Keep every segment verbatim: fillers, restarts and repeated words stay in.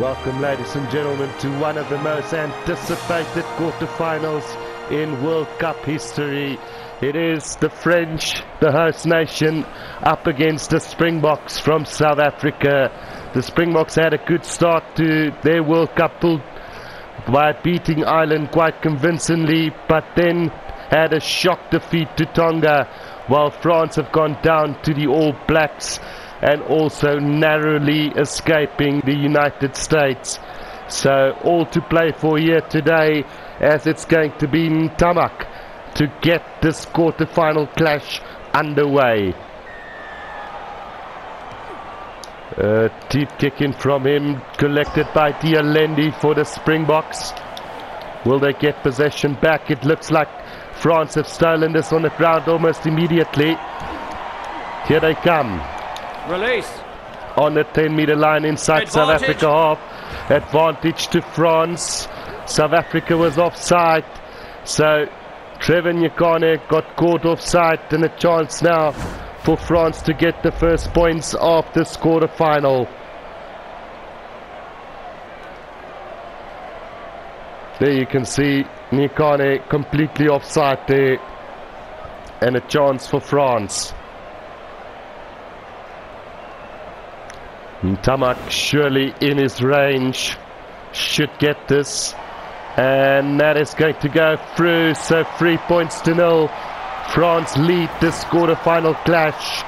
Welcome, ladies and gentlemen, to one of the most anticipated quarterfinals in World Cup history. It is the French, the host nation, up against the Springboks from South Africa. The Springboks had a good start to their World Cup pool by beating Ireland quite convincingly, but then had a shock defeat to Tonga, while France have gone down to the All Blacks and also narrowly escaping the United States. So all to play for here today, as it's going to be Ntamack to get this quarterfinal clash underway. Uh, deep kick in from him, collected by de Allende for the Springboks. Will they get possession back? It looks like France have stolen this on the ground almost immediately. Here they come. Release. On the ten meter line inside advantage. South Africa half. Advantage to France. South Africa was offside. So Trevor Nyakane got caught offside, and a chance now for France to get the first points of this quarterfinal. There you can see Nyakane completely offside there, and a chance for France. Ntamack surely in his range should get this, and that is going to go through. So three points to nil. France lead this quarterfinal clash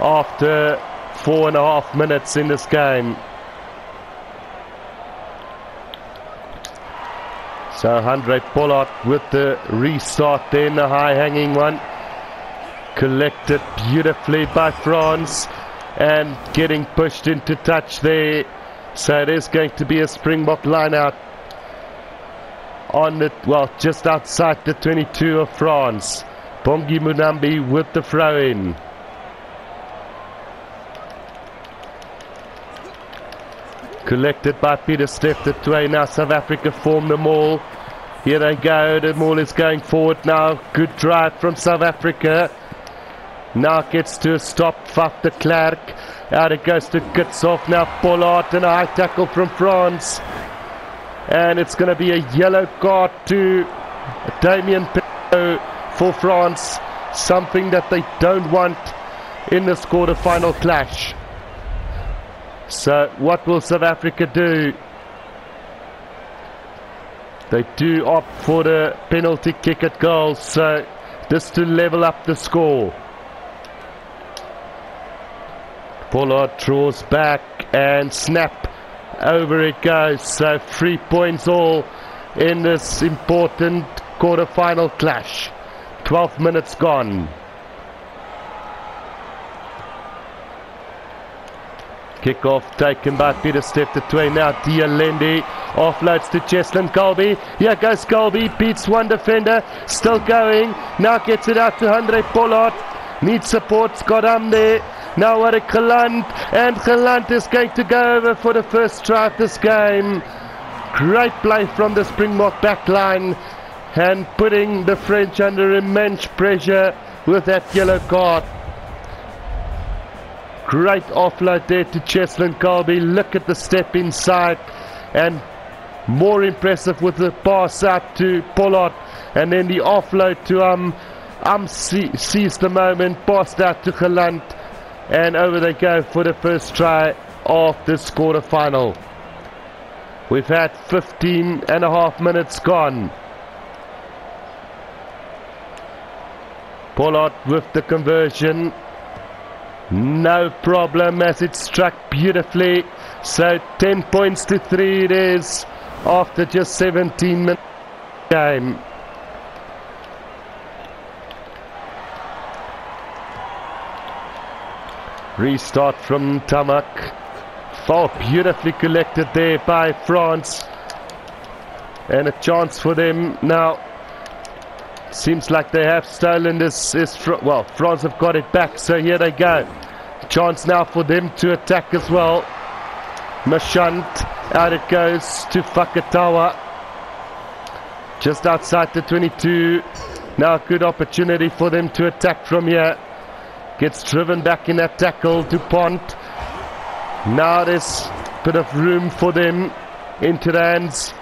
after four and a half minutes in this game. So Handré Pollard with the restart then, the high hanging one, collected beautifully by France and getting pushed into touch there. So it is going to be a Springbok line out on the, well, just outside the twenty-two of France. Bongi Mbonambi with the throw-in. Collected by Pieter-Steph du Toit. Now South Africa form the maul. Here they go. The maul is going forward now. Good drive from South Africa. Now gets to a stop. Faf de Klerk. Out it goes to Kutsov. Now Pollard, and a high tackle from France. And it's going to be a yellow card to Damian Penaud for France, something that they don't want in this quarterfinal clash. So what will South Africa do? They do opt for the penalty kick at goal, so just to level up the score. Pollard draws back and snap, over it goes. So three points all in this important quarterfinal clash. twelve minutes gone. Kickoff taken by Pieter-Steph du Toit. Now de Allende offloads to Cheslin Kolbe. Here goes Kolbe, beats one defender, still going. Now gets it out to Handré Pollard. Needs support. Got Am there. Now what a Ghilland, and Ghilland is going to go over for the first try of this game. Great play from the Springbok back line, and putting the French under immense pressure with that yellow card. Great offload there to Cheslin Kolbe. Look at the step inside, and more impressive with the pass out to Pollard, and then the offload to Am. Am see, sees the moment, passed out to Ghilland, and over they go for the first try of this quarterfinal. We've had fifteen and a half minutes gone. Pollard with the conversion. No problem, as it struck beautifully. So ten points to three it is after just seventeen minutes of the game. Restart from Ntamack. Oh, beautifully collected there by France, and a chance for them now. Seems like they have stolen this. Is fr well, France have got it back, so here they go. Chance now for them to attack as well. Marchand, out it goes to Fakatawa. Just outside the twenty-two. Now a good opportunity for them to attack from here. Gets driven back in that tackle. DuPont Now there's a bit of room for them. Into the hands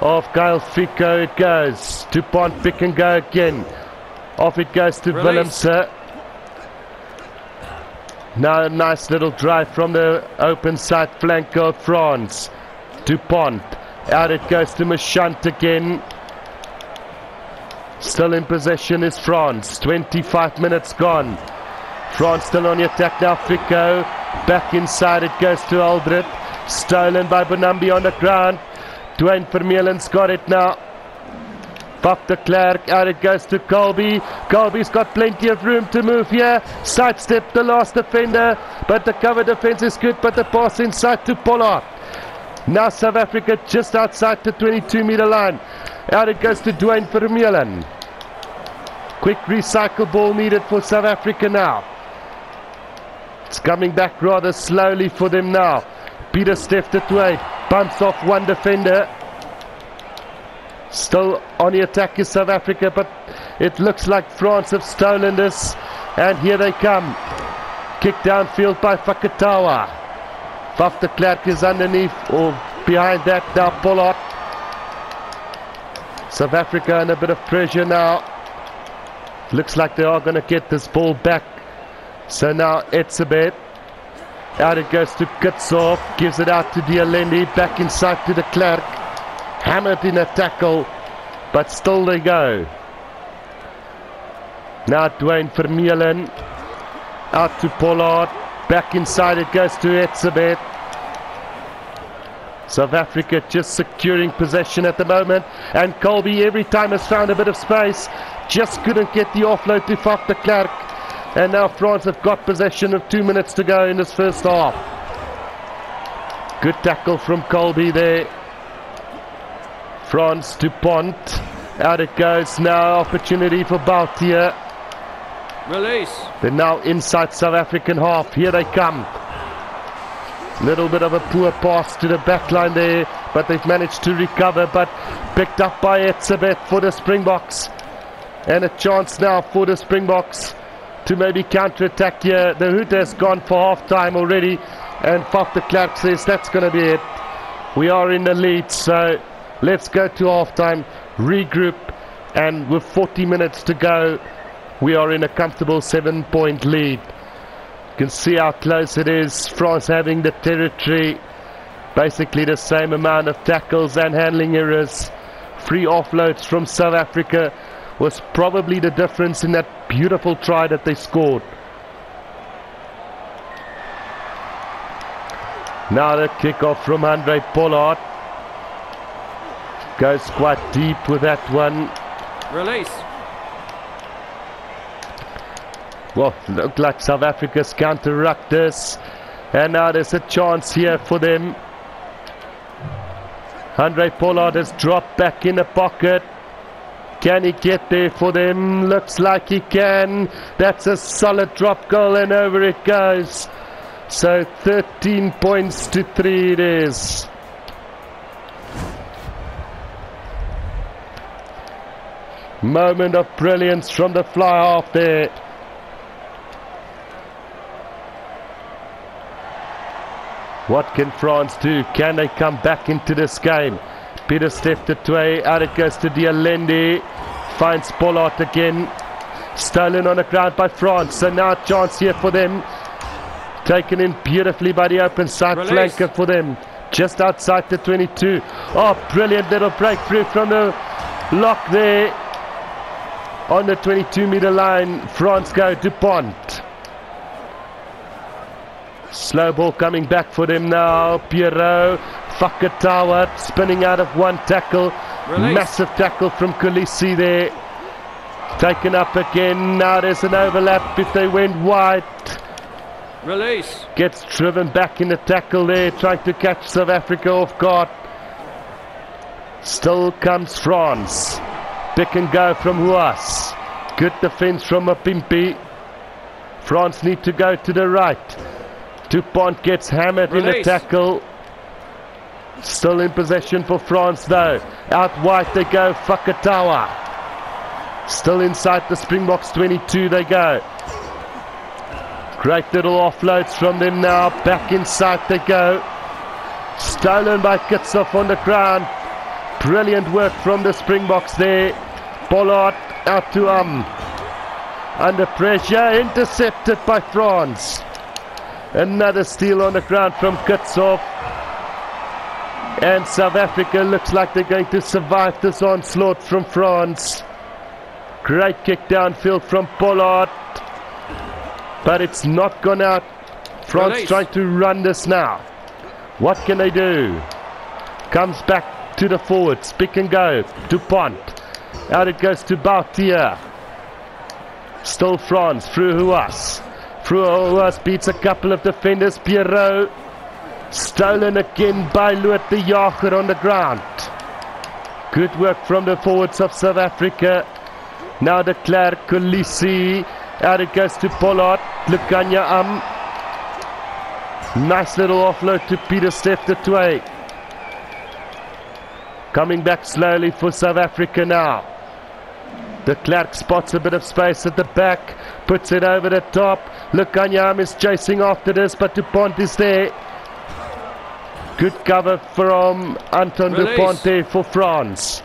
of Gaël Fickou it goes. DuPont pick and go again. Off it goes to Willemse. Now a nice little drive from the open side flank of France. DuPont. Out it goes to Marchand again. Still in possession is France. twenty-five minutes gone. France still on the attack now. Fickou. Back inside it goes to Aldred. Stolen by Bonambi on the ground. Dwayne Vermeulen's got it now. Faf de Klerk, out it goes to Kolbe. Kolbe's got plenty of room to move here. Sidestep the last defender, but the cover defense is good, but the pass inside to Pollard. Now South Africa just outside the twenty-two meter line. Out it goes to Dwayne Vermeulen. Quick recycle ball needed for South Africa now. It's coming back rather slowly for them now. Pieter-Steph du Toit bumps off one defender. Still on the attack is South Africa, but it looks like France have stolen this. And here they come. Kick downfield by Fakatawa. Faf de Klerk is underneath or behind that now. Pollard. South Africa in a bit of pressure now. Looks like they are going to get this ball back. So now Etzebeth. Out it goes to Kutsov. Gives it out to de Allende. Back inside to de Klerk. Hammered in a tackle, but still they go. Now Dwayne Vermeulen, out to Pollard, back inside it goes to Etzebeth. South Africa just securing possession at the moment, and Kolbe every time has found a bit of space, just couldn't get the offload to Faf de Klerk, and now France have got possession of two minutes to go in this first half. Good tackle from Kolbe there. France, DuPont, out it goes now, opportunity for Bouthier. Release. They're now inside South African half, here they come. Little bit of a poor pass to the back line there, but they've managed to recover, but picked up by Etzebeth for the Springboks. And a chance now for the Springboks to maybe counter-attack here. The Hood has gone for half-time already, and Faf de Klerk says that's going to be it. We are in the lead, so... let's go to halftime, regroup, and with forty minutes to go, we are in a comfortable seven-point lead. You can see how close it is. France having the territory, basically the same amount of tackles and handling errors. Free offloads from South Africa was probably the difference in that beautiful try that they scored. Now the kickoff from Handré Pollard. Goes quite deep with that one. Release. Well, looked like South Africa's counter-rucked this. And now there's a chance here for them. Handré Pollard has dropped back in the pocket. Can he get there for them? Looks like he can. That's a solid drop goal and over it goes. So thirteen points to three it is. Moment of brilliance from the fly-half there. What can France do? Can they come back into this game? Pieter-Steph du Toit, out it goes to de Allende. Finds Pollard again. Stolen on the ground by France. So now a chance here for them. Taken in beautifully by the open side Release. Flanker for them. Just outside the twenty-two. Oh, brilliant little breakthrough from the lock there. On the twenty-two meter line, France go DuPont. Slow ball coming back for them now. Pierrot, Fakatawa, spinning out of one tackle. Release. Massive tackle from Kolisi there. Taken up again. Now there's an overlap if they went wide. Release. Gets driven back in the tackle there, trying to catch South Africa off guard. Still comes France. Pick and go from Huas. Good defense from Mapimpi. France need to go to the right. DuPont gets hammered Release. In a tackle. Still in possession for France though. Out wide they go. Fakatawa. Still inside the Springboks twenty-two they go. Great little offloads from them now. Back inside they go. Stolen by Kitshoff on the ground. Brilliant work from the Springboks there. Pollard out to Am. Under pressure. Intercepted by France. Another steal on the ground from Kitshoff. And South Africa looks like they're going to survive this onslaught from France. Great kick downfield from Pollard. But it's not gone out. France Release. Trying to run this now. What can they do? Comes back to the forwards. Pick and go. DuPont. Out it goes to Bouthier. Still France. Through Huas. Through Huas beats a couple of defenders. Pierrot. Stolen again by Lood de Jager on the ground. Good work from the forwards of South Africa. Now de Klerk. Kolisi. Out it goes to Pollard. Lukhanyo Am. Nice little offload to Pieter-Steph du Toit. Coming back slowly for South Africa now. De Klerk spots a bit of space at the back. Puts it over the top. Lukhanyo Am is chasing after this, but DuPont is there. Good cover from Anton Release. DuPont for France.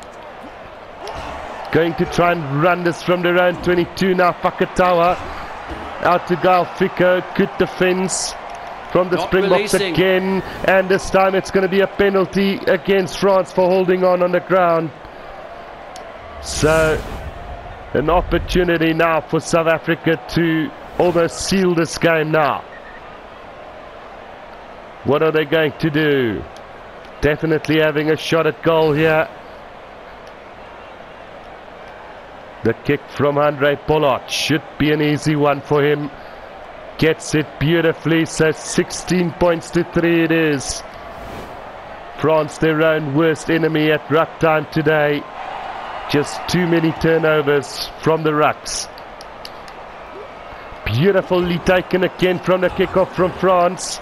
Going to try and run this from their own twenty-two now. Fakatawa out to Gaël Fickou. Good defense from the Springboks again, and this time it's going to be a penalty against France for holding on on the ground. So an opportunity now for South Africa to almost seal this game now. What are they going to do? Definitely having a shot at goal here. The kick from Handré Pollard should be an easy one for him. Gets it beautifully, so sixteen points to three it is. France, their own worst enemy at ruck time today. Just too many turnovers from the rucks. Beautifully taken again from the kickoff from France.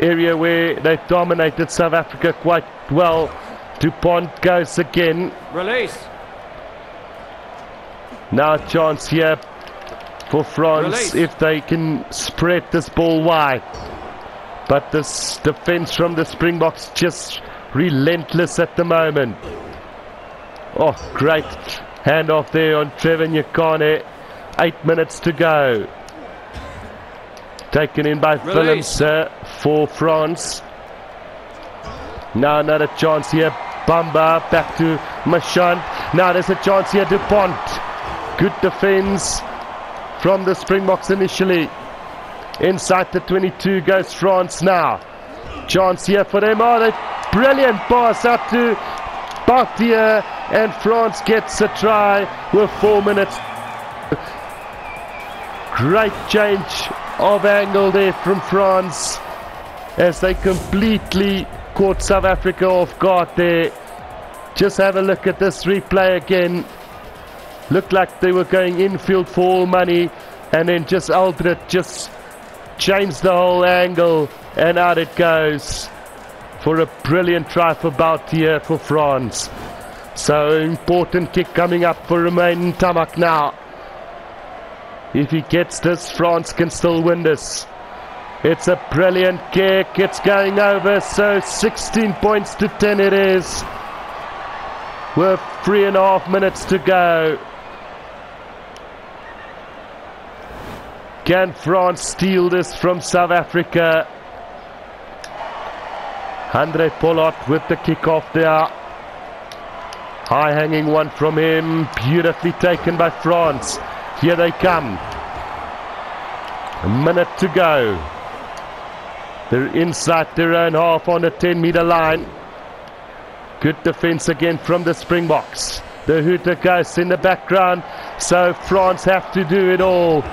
Area where they've dominated South Africa quite well. DuPont goes again. Release. Now a chance here for France Release. If they can spread this ball wide. But this defense from the Springboks just relentless at the moment. Oh, great handoff there on Trevor Nyakane. Eight minutes to go. Taken in by Phillips for France. Now another chance here. Bamba back to Marchand. Now there's a chance here. DuPont. Good defense from the Springboks initially. Inside the twenty-two goes France now. Chance here for them. Oh, a brilliant pass up to Bouthier, and France gets a try with four minutes. Great change of angle there from France as they completely caught South Africa off guard there. Just have a look at this replay again. Looked like they were going infield for all money, and then just Aldred just changed the whole angle, and out it goes for a brilliant try for Bouthier for France. So important kick coming up for Romain Ntamack now. If he gets this, France can still win this. It's a brilliant kick. It's going over. So sixteen points to ten it is. We're three and a half minutes to go. Can France steal this from South Africa? Handré Pollard with the kickoff there. High hanging one from him. Beautifully taken by France. Here they come. A minute to go. They're inside their own half on the ten meter line. Good defense again from the Springboks. The hooter goes in the background. So France have to do it all.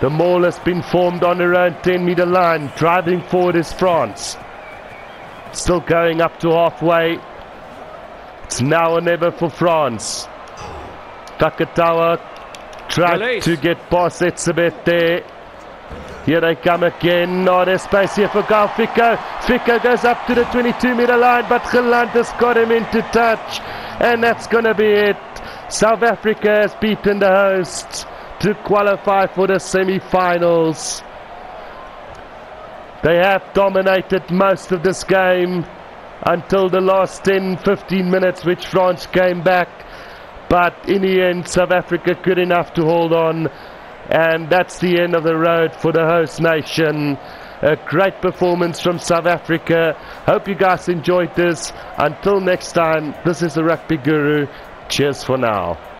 The maul has been formed on their own ten meter line. Driving forward is France. Still going up to halfway. It's now or never for France. Fakatawa tried Release. To get past Etzebeth there. Here they come again. Oh, there's space here for Gaël Fickou. Fickou goes up to the twenty-two meter line, but Ghilland has got him into touch. And that's going to be it. South Africa has beaten the hosts to qualify for the semi-finals. They have dominated most of this game until the last ten fifteen minutes, which France came back, but in the end South Africa good enough to hold on, and that's the end of the road for the host nation. A great performance from South Africa. Hope you guys enjoyed this. Until next time, this is the Rugby Guru. Cheers for now.